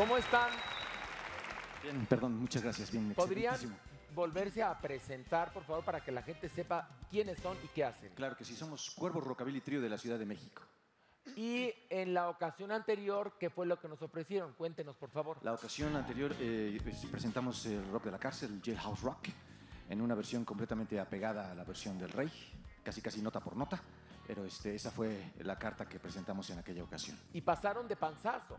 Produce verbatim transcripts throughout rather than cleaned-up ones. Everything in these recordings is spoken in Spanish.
¿Cómo están? Bien, perdón, muchas gracias. Bien, ¿podrían volverse a presentar, por favor, para que la gente sepa quiénes son y qué hacen? Claro que sí, somos Cuervos, Rockabilly Trío de la Ciudad de México. Y en la ocasión anterior, ¿qué fue lo que nos ofrecieron? Cuéntenos, por favor. La ocasión anterior eh, presentamos el rock de la cárcel, Jailhouse Rock, en una versión completamente apegada a la versión del Rey, casi casi nota por nota, pero este, esa fue la carta que presentamos en aquella ocasión. Y pasaron de panzazo.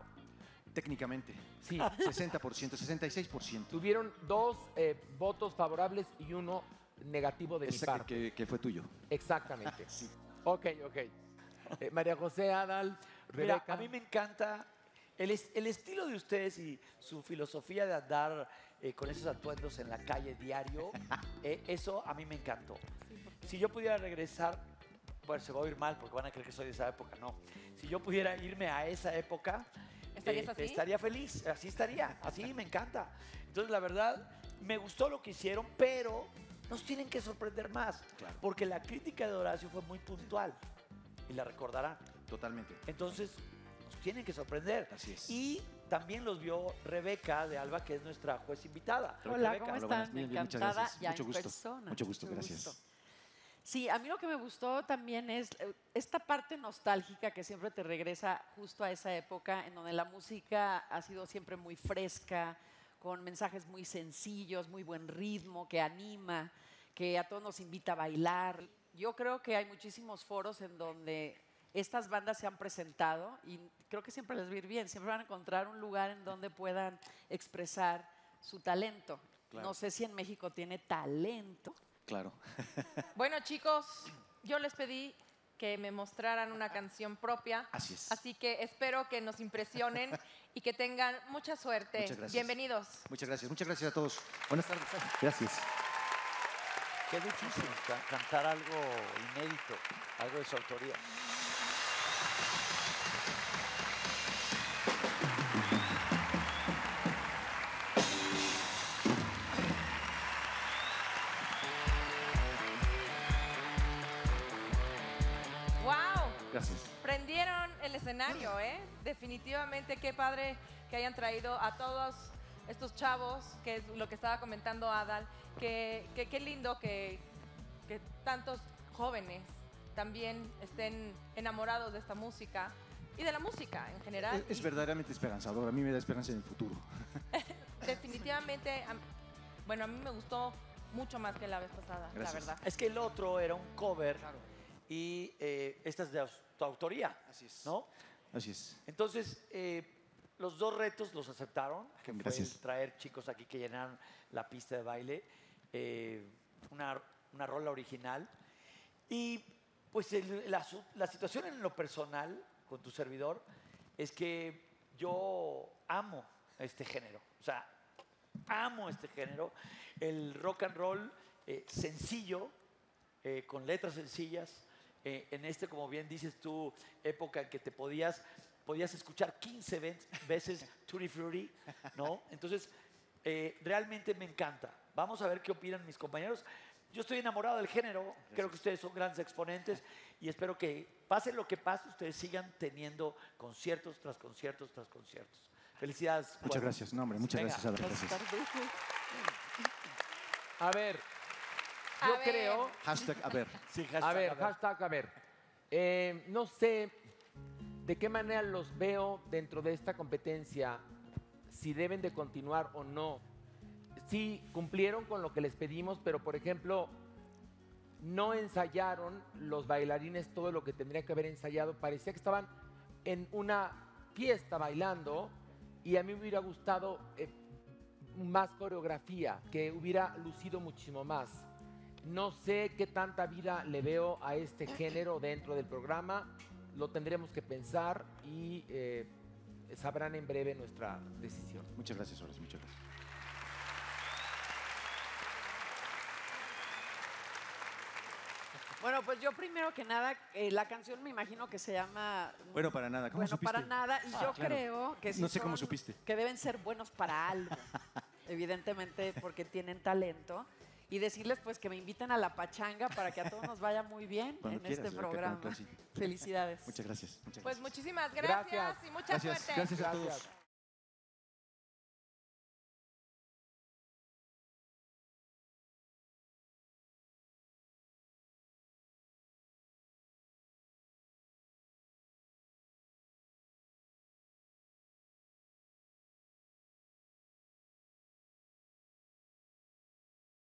Técnicamente, sí, sesenta por ciento, sesenta y seis por ciento. Tuvieron dos eh, votos favorables y uno negativo de esa mi parte. Que, que fue tuyo. Exactamente. Sí. Ok, ok. Eh, María José, Adal, Rebeca. Mira, a mí me encanta el, es, el estilo de ustedes y su filosofía de andar eh, con esos atuendos en la calle diario. eh, eso a mí me encantó. Si yo pudiera regresar, bueno, se va a oír mal porque van a creer que soy de esa época, no. Si yo pudiera irme a esa época, ¿estarías así? Eh, estaría feliz, así estaría, así me encanta. Entonces, la verdad, me gustó lo que hicieron, pero nos tienen que sorprender más, claro, porque la crítica de Horacio fue muy puntual. Y la recordará. Totalmente. Entonces, nos tienen que sorprender. Así es. Y también los vio Rebeca de Alba, que es nuestra juez invitada. Hola, Rebeca, ¿cómo están? Bien, bien, encantada. Ya mucho en gusto. Persona. Mucho gusto, mucho gracias. Gusto. Sí, a mí lo que me gustó también es esta parte nostálgica que siempre te regresa justo a esa época en donde la música ha sido siempre muy fresca, con mensajes muy sencillos, muy buen ritmo, que anima, que a todos nos invita a bailar. Yo creo que hay muchísimos foros en donde estas bandas se han presentado y creo que siempre les va a ir bien, siempre van a encontrar un lugar en donde puedan expresar su talento. Claro. No sé si en México tiene talento. Claro. Bueno, chicos, yo les pedí que me mostraran una canción propia. Así es. Así que espero que nos impresionen y que tengan mucha suerte. Muchas gracias. Bienvenidos. Muchas gracias. Muchas gracias a todos. Buenas tardes. Gracias. Qué difícil cantar algo inédito, algo de su autoría. Gracias. Prendieron el escenario, ¿eh? Definitivamente, qué padre que hayan traído a todos estos chavos, que es lo que estaba comentando Adal, que qué lindo que, que tantos jóvenes también estén enamorados de esta música y de la música en general. Es, es verdaderamente esperanzador, a mí me da esperanza en el futuro. Definitivamente, a, bueno, a mí me gustó mucho más que la vez pasada, gracias, la verdad. Es que el otro era un cover. Claro. Y eh, esta es de tu autoría. Así es. ¿No? Así es. Entonces, eh, los dos retos los aceptaron. Que fue traer chicos aquí que llenaron la pista de baile. Eh, una, una rola original. Y pues el, la, la situación en lo personal con tu servidor es que yo amo este género. O sea, amo este género. El rock and roll eh, sencillo, eh, con letras sencillas. Eh, en este, como bien dices tú, época en que te podías, podías escuchar quince veces Tutti Frutti, ¿no? Entonces, eh, realmente me encanta. Vamos a ver qué opinan mis compañeros. Yo estoy enamorado del género, gracias, creo que ustedes son grandes exponentes y espero que, pase lo que pase, ustedes sigan teniendo conciertos tras conciertos tras conciertos. Felicidades. Muchas bueno. gracias, no, hombre, muchas Venga. gracias. A, ver, gracias. a ver, yo a creo... Ver. Hashtag a ver. Sí, hashtag a ver, a ver. Hashtag a ver. Eh, no sé de qué manera los veo dentro de esta competencia, si deben de continuar o no. Sí, cumplieron con lo que les pedimos, pero, por ejemplo, no ensayaron los bailarines todo lo que tendrían que haber ensayado. Parecía que estaban en una fiesta bailando y a mí me hubiera gustado eh, más coreografía, que hubiera lucido muchísimo más. No sé qué tanta vida le veo a este género dentro del programa. Lo tendremos que pensar y eh, sabrán en breve nuestra decisión. Muchas gracias, Horacio. Muchas gracias. Bueno, pues yo primero que nada, eh, la canción me imagino que se llama... Bueno, para nada. ¿Cómo bueno, supiste? Para nada. Y yo ah, claro. creo que sí no sé son, cómo supiste. Que deben ser buenos para algo. Evidentemente, porque tienen talento. Y decirles pues que me inviten a la pachanga para que a todos nos vaya muy bien cuando en quieras, este programa. Felicidades. Muchas gracias. Muchas gracias. Pues muchísimas gracias, gracias. y mucha gracias. suerte. Gracias a todos.